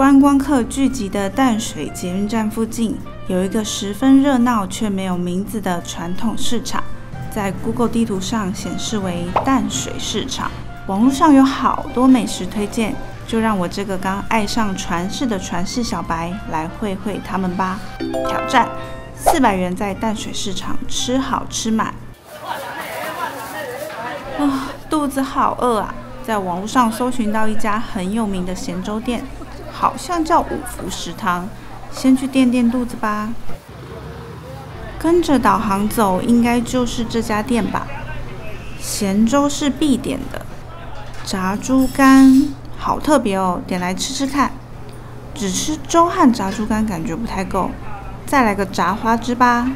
观光客聚集的淡水捷运站附近，有一个十分热闹却没有名字的传统市场，在 Google 地图上显示为淡水市场。网络上有好多美食推荐，就让我这个刚爱上传世的传世小白来会会他们吧！挑战400元在淡水市场吃好吃满。肚子好饿啊！在网络上搜寻到一家很有名的咸粥店，好像叫五福食堂，先去垫垫肚子吧。跟着导航走，应该就是这家店吧。咸粥是必点的，炸猪肝好特别哦，点来吃吃看。只吃粥和炸猪肝感觉不太够，再来个炸花枝吧。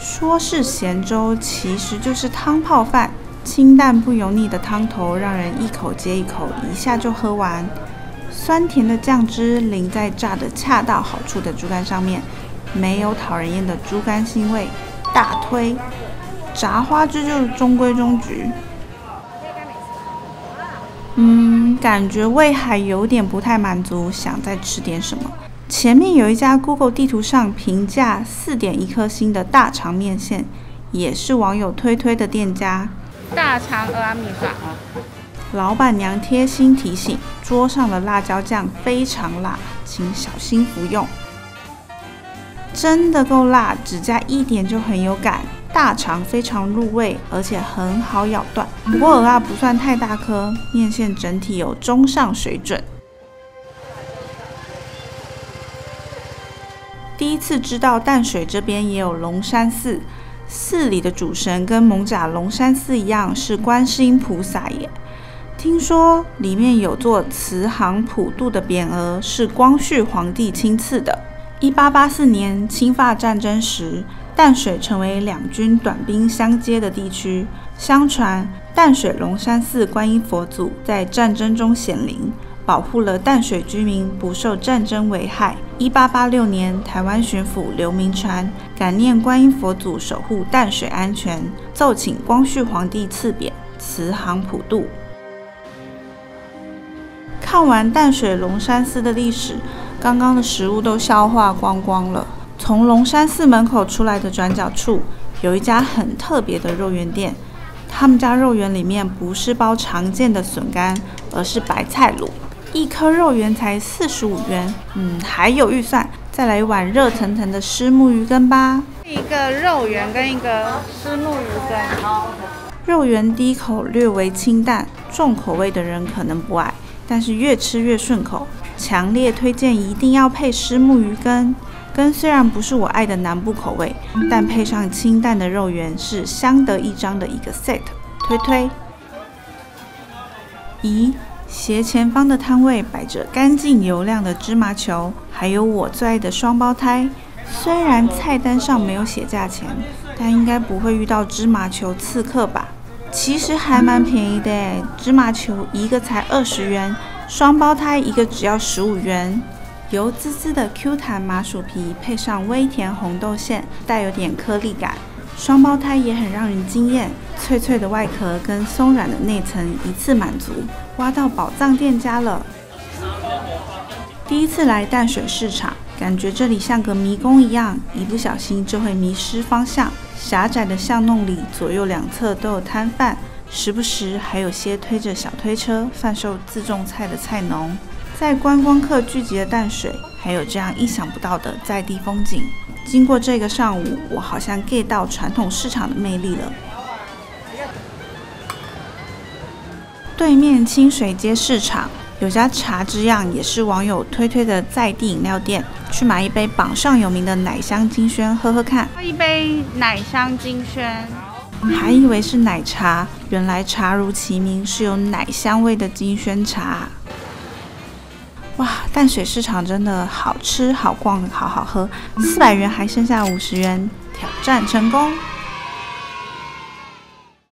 说是咸粥，其实就是汤泡饭，清淡不油腻的汤头，让人一口接一口，一下就喝完。酸甜的酱汁淋在炸得恰到好处的猪肝上面，没有讨人厌的猪肝腥味，大推。炸花枝就是中规中矩。感觉胃还有点不太满足，想再吃点什么。 前面有一家 Google 地图上评价4.1颗星的大肠面线，也是网友推推的店家。大肠蚵仔米饭。老板娘贴心提醒：桌上的辣椒酱非常辣，请小心服用。真的够辣，只加1点就很有感。大肠非常入味，而且很好咬断。不过蚵仔不算太大颗，面线整体有中上水准。 第一次知道淡水这边也有龙山寺，寺里的主神跟艋舺龙山寺一样是观世音菩萨耶。听说里面有座慈航普渡的匾额是光绪皇帝亲赐的。1884年清法战争时，淡水成为两军短兵相接的地区。相传淡水龙山寺观音佛祖在战争中显灵。 保护了淡水居民不受战争危害。1886年，台湾巡抚刘铭传感念观音佛祖守护淡水安全，奏请光绪皇帝赐匾慈航普渡。看完淡水龙山寺的历史，刚刚的食物都消化光光了。从龙山寺门口出来的转角处，有一家很特别的肉圆店。 他们家肉圆里面不是包常见的笋干，而是白菜卤。一颗肉圆才45元，还有预算，再来一碗热腾腾的虱目鱼羹吧。一个肉圆跟一个虱目鱼羹。肉圆第一口略微清淡，重口味的人可能不爱，但是越吃越顺口，强烈推荐一定要配虱目鱼羹。 跟虽然不是我爱的南部口味，但配上清淡的肉圆是相得益彰的一个 set， 推推。咦，斜前方的摊位摆着干净油亮的芝麻球，还有我最爱的双胞胎。虽然菜单上没有写价钱，但应该不会遇到芝麻球刺客吧？其实还蛮便宜的诶，芝麻球一个才20元，双胞胎一个只要15元。 油滋滋的 Q 弹麻薯皮配上微甜红豆馅，带有点颗粒感。双胞胎也很让人惊艳，脆脆的外壳跟松软的内层一次满足，挖到宝藏店家了。第一次来淡水市场，感觉这里像个迷宫一样，一不小心就会迷失方向。狭窄的巷弄里，左右两侧都有摊贩，时不时还有些推着小推车贩售自种菜的菜农。 在观光客聚集的淡水，还有这样意想不到的在地风景。经过这个上午，我好像 get 到传统市场的魅力了。对面清水街市场有家茶之漾，也是网友推推的在地饮料店，去买一杯榜上有名的奶香金萱喝喝看。一杯奶香金萱，还以为是奶茶，原来茶如其名，是有奶香味的金萱茶。 哇，淡水市场真的好吃、好逛、好好喝，400元还剩下50元，挑战成功。